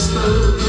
whisper.